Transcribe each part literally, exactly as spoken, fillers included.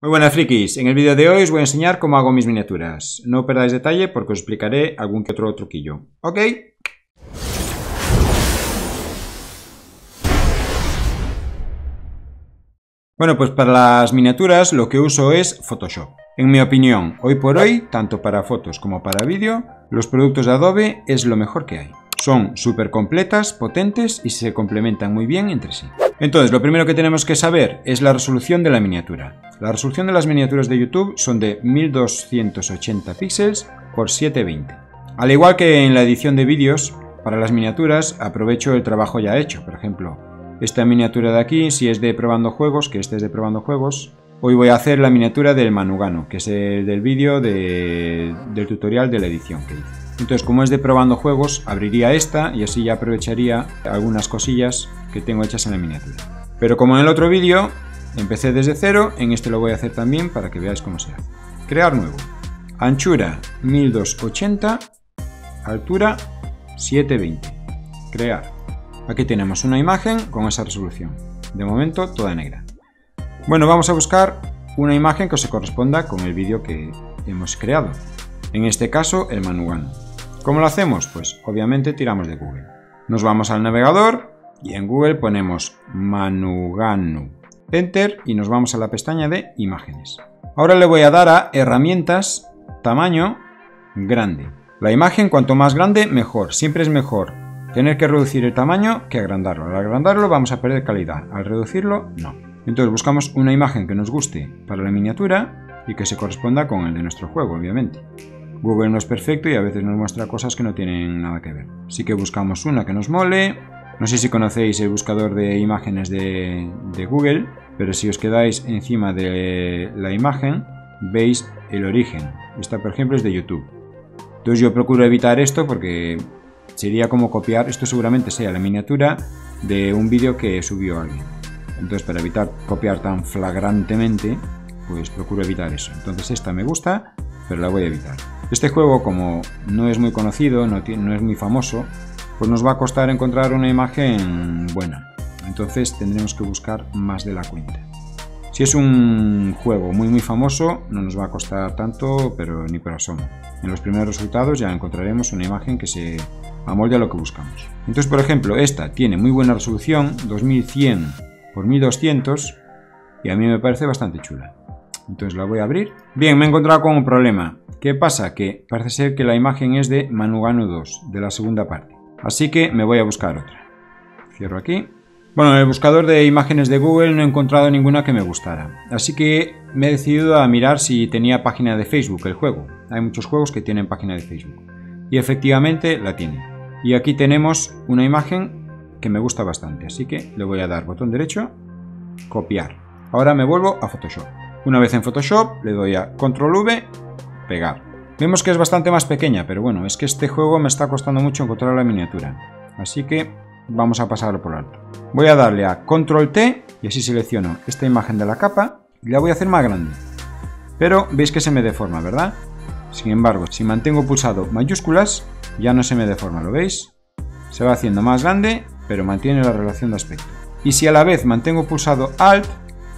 Muy buenas frikis, en el vídeo de hoy os voy a enseñar cómo hago mis miniaturas. No perdáis detalle porque os explicaré algún que otro truquillo. ¿Ok? Bueno, pues para las miniaturas lo que uso es Photoshop. En mi opinión, hoy por hoy, tanto para fotos como para vídeo, los productos de Adobe es lo mejor que hay. Son súper completas, potentes y se complementan muy bien entre sí. Entonces, lo primero que tenemos que saber es la resolución de la miniatura. La resolución de las miniaturas de YouTube son de mil doscientos ochenta píxeles por setecientos veinte. Al igual que en la edición de vídeos, para las miniaturas aprovecho el trabajo ya hecho. Por ejemplo, esta miniatura de aquí, si es de Probando Juegos, que este es de Probando Juegos, hoy voy a hacer la miniatura del Manuganu, que es el del vídeo de, del tutorial de la edición que hice. Entonces, como es de Probando Juegos, abriría esta y así ya aprovecharía algunas cosillas que tengo hechas en la miniatura. Pero como en el otro vídeo empecé desde cero, en este lo voy a hacer también para que veáis cómo se hace. Crear nuevo. Anchura mil doscientos ochenta, altura setecientos veinte. Crear. Aquí tenemos una imagen con esa resolución. De momento toda negra. Bueno, vamos a buscar una imagen que se corresponda con el vídeo que hemos creado. En este caso, el Manuganu. ¿Cómo lo hacemos? Pues obviamente tiramos de Google. Nos vamos al navegador y en Google ponemos Manuganu. Enter y nos vamos a la pestaña de imágenes. Ahora le voy a dar a herramientas, tamaño, grande. La imagen cuanto más grande mejor, siempre es mejor tener que reducir el tamaño que agrandarlo. Al agrandarlo vamos a perder calidad, al reducirlo no. Entonces buscamos una imagen que nos guste para la miniatura y que se corresponda con el de nuestro juego, obviamente. Google no es perfecto y a veces nos muestra cosas que no tienen nada que ver. Así que buscamos una que nos mole. No sé si conocéis el buscador de imágenes de, de Google, pero si os quedáis encima de la imagen, veis el origen. Esta, por ejemplo, es de YouTube. Entonces yo procuro evitar esto porque sería como copiar, esto seguramente sea la miniatura de un vídeo que subió alguien. Entonces, para evitar copiar tan flagrantemente, pues procuro evitar eso. Entonces esta me gusta, pero la voy a evitar. Este juego, como no es muy conocido, no, tiene, no es muy famoso, pues nos va a costar encontrar una imagen buena. Entonces tendremos que buscar más de la cuenta. Si es un juego muy muy famoso, no nos va a costar tanto, pero ni por asomo. En los primeros resultados ya encontraremos una imagen que se amolde a lo que buscamos. Entonces, por ejemplo, esta tiene muy buena resolución, dos mil cien por mil doscientos, y a mí me parece bastante chula. Entonces la voy a abrir. Bien, me he encontrado con un problema. ¿Qué pasa? Que parece ser que la imagen es de Manuganu dos, de la segunda parte. Así que me voy a buscar otra. Cierro aquí. Bueno, en el buscador de imágenes de Google no he encontrado ninguna que me gustara. Así que me he decidido a mirar si tenía página de Facebook el juego. Hay muchos juegos que tienen página de Facebook. Y efectivamente la tiene. Y aquí tenemos una imagen que me gusta bastante. Así que le voy a dar botón derecho, copiar. Ahora me vuelvo a Photoshop. Una vez en Photoshop le doy a control V, pegar. Vemos que es bastante más pequeña, pero bueno, es que este juego me está costando mucho encontrar la miniatura. Así que vamos a pasarlo por alto. Voy a darle a control T y así selecciono esta imagen de la capa y la voy a hacer más grande. Pero veis que se me deforma, ¿verdad? Sin embargo, si mantengo pulsado mayúsculas, ya no se me deforma, ¿lo veis? Se va haciendo más grande, pero mantiene la relación de aspecto. Y si a la vez mantengo pulsado alt,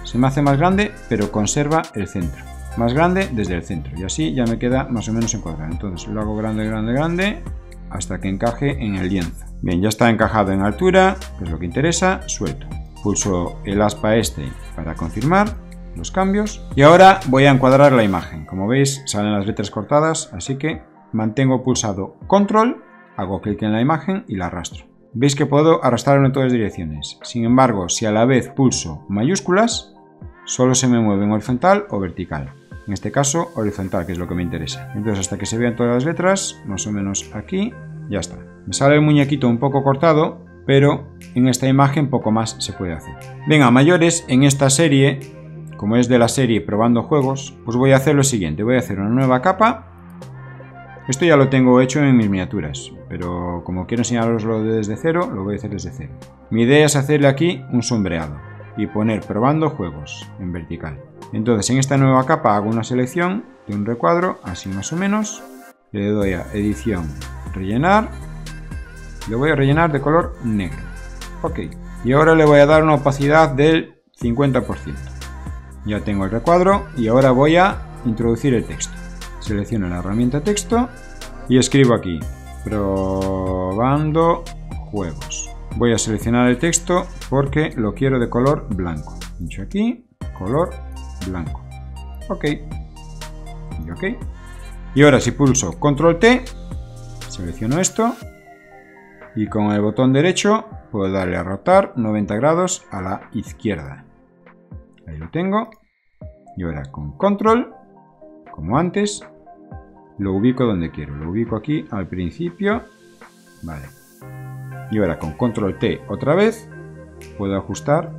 se me hace más grande, pero conserva el centro. Más grande desde el centro y así ya me queda más o menos encuadrado. Entonces lo hago grande, grande, grande hasta que encaje en el lienzo. Bien, ya está encajado en altura, que es lo que interesa, suelto. Pulso el aspa este para confirmar los cambios y ahora voy a encuadrar la imagen. Como veis salen las letras cortadas, así que mantengo pulsado control, hago clic en la imagen y la arrastro. Veis que puedo arrastrarlo en todas direcciones. Sin embargo, si a la vez pulso mayúsculas, solo se me mueve en horizontal o vertical. En este caso, horizontal, que es lo que me interesa. Entonces, hasta que se vean todas las letras, más o menos aquí, ya está. Me sale el muñequito un poco cortado, pero en esta imagen poco más se puede hacer. Venga, a mayores, en esta serie, como es de la serie Probando Juegos, pues voy a hacer lo siguiente. Voy a hacer una nueva capa. Esto ya lo tengo hecho en mis miniaturas, pero como quiero enseñaroslo desde cero, lo voy a hacer desde cero. Mi idea es hacerle aquí un sombreado y poner Probando Juegos en vertical. Entonces en esta nueva capa hago una selección de un recuadro, así más o menos, le doy a edición, rellenar, le voy a rellenar de color negro, ok, y ahora le voy a dar una opacidad del cincuenta por ciento, Ya tengo el recuadro y ahora voy a introducir el texto. Selecciono la herramienta texto y escribo aquí probando juegos. Voy a seleccionar el texto porque lo quiero de color blanco. Pincho aquí, color blanco. Ok. Y ok. Y ahora si pulso control te, selecciono esto y con el botón derecho puedo darle a rotar noventa grados a la izquierda. Ahí lo tengo. Y ahora con control, como antes, lo ubico donde quiero. Lo ubico aquí al principio. Vale. Y ahora con control te otra vez puedo ajustar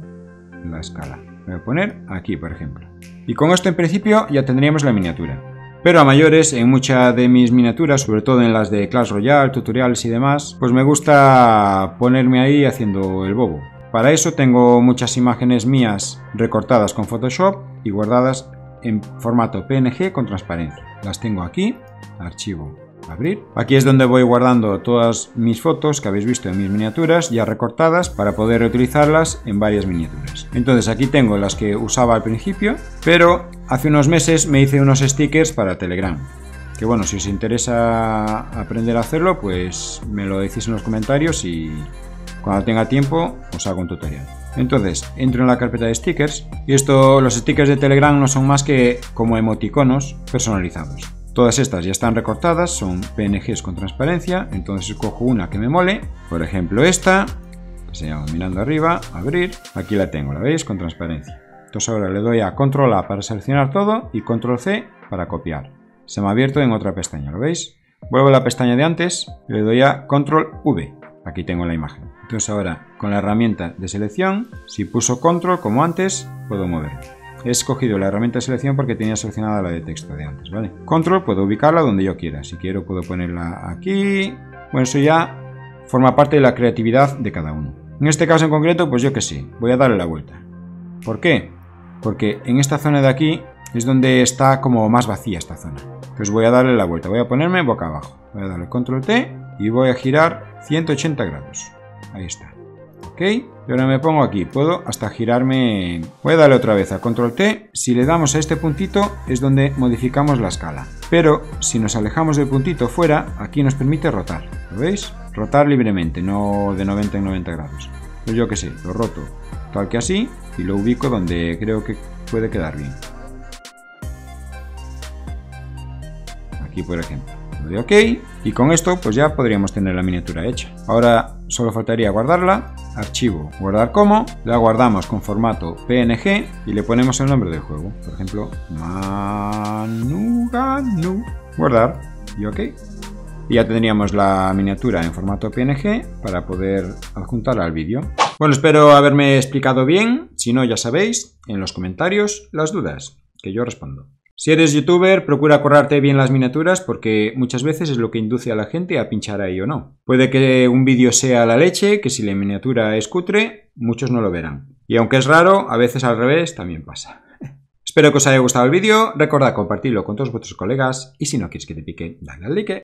la escala. Voy a poner aquí, por ejemplo. Y con esto en principio ya tendríamos la miniatura. Pero a mayores, en muchas de mis miniaturas, sobre todo en las de Clash Royale, tutoriales y demás, pues me gusta ponerme ahí haciendo el bobo. Para eso tengo muchas imágenes mías recortadas con Photoshop y guardadas en formato pe ene ge con transparencia. Las tengo aquí, archivo, abrir. Aquí es donde voy guardando todas mis fotos que habéis visto en mis miniaturas ya recortadas para poder reutilizarlas en varias miniaturas. Entonces aquí tengo las que usaba al principio, pero hace unos meses me hice unos stickers para Telegram. Que bueno, si os interesa aprender a hacerlo, pues me lo decís en los comentarios y cuando tenga tiempo os hago un tutorial. Entonces entro en la carpeta de stickers y esto, los stickers de Telegram no son más que como emoticonos personalizados. Todas estas ya están recortadas, son pe ene ges con transparencia, entonces escojo una que me mole, por ejemplo esta, que se llama mirando arriba, abrir, aquí la tengo, la veis, con transparencia. Entonces ahora le doy a control a para seleccionar todo y control ce para copiar. Se me ha abierto en otra pestaña, ¿lo veis? Vuelvo a la pestaña de antes, le doy a control ve, aquí tengo la imagen. Entonces ahora con la herramienta de selección, si puso control como antes, puedo moverlo. He escogido la herramienta de selección porque tenía seleccionada la de texto de antes, ¿vale? Control, puedo ubicarla donde yo quiera. Si quiero puedo ponerla aquí. Bueno, eso ya forma parte de la creatividad de cada uno. En este caso en concreto, pues yo qué sé, voy a darle la vuelta. ¿Por qué? Porque en esta zona de aquí es donde está como más vacía esta zona. Pues voy a darle la vuelta, voy a ponerme boca abajo. Voy a darle control te y voy a girar ciento ochenta grados. Ahí está. Ok, y ahora me pongo aquí, puedo hasta girarme, voy a darle otra vez a control te, si le damos a este puntito es donde modificamos la escala, pero si nos alejamos del puntito fuera, aquí nos permite rotar, ¿lo veis? Rotar libremente, no de noventa en noventa grados, pues yo qué sé, lo roto tal que así y lo ubico donde creo que puede quedar bien, aquí por ejemplo. De ok, y con esto pues ya podríamos tener la miniatura hecha. Ahora solo faltaría guardarla, archivo, guardar como, la guardamos con formato pe ene ge y le ponemos el nombre del juego, por ejemplo Manuganu, guardar y ok, y ya tendríamos la miniatura en formato pe ene ge para poder adjuntarla al vídeo. Bueno, espero haberme explicado bien, si no ya sabéis, en los comentarios las dudas, que yo respondo. Si eres youtuber, procura currarte bien las miniaturas porque muchas veces es lo que induce a la gente a pinchar ahí o no. Puede que un vídeo sea la leche, que si la miniatura es cutre, muchos no lo verán. Y aunque es raro, a veces al revés también pasa. Espero que os haya gustado el vídeo, recordad compartirlo con todos vuestros colegas y si no quieres que te pique, dale al like.